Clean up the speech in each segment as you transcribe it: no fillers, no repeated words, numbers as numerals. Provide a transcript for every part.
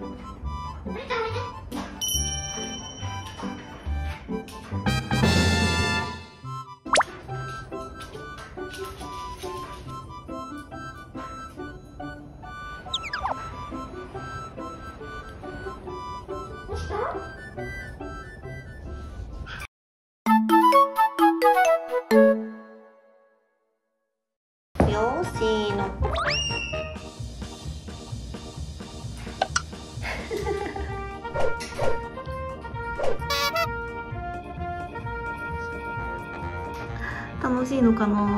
楽しいのかな。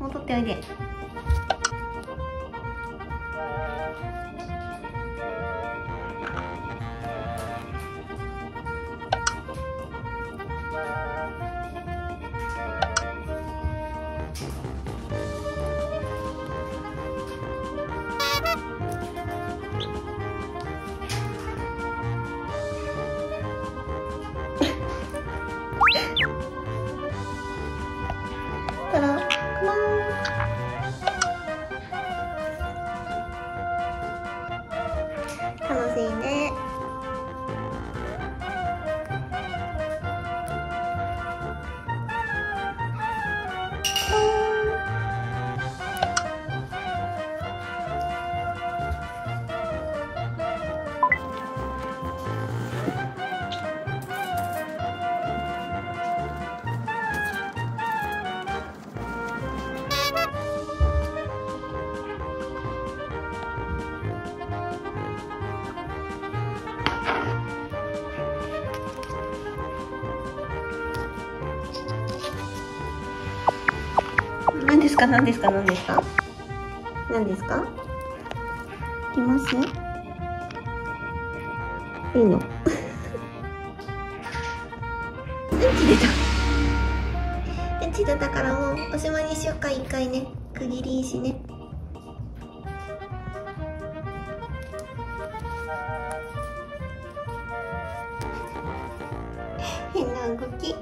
戻っておいで。何ですか何ですか何ですか？来ます？いいの？うんち出たからもうおしまいにしようか。一回ね、区切り石ね。変な動き。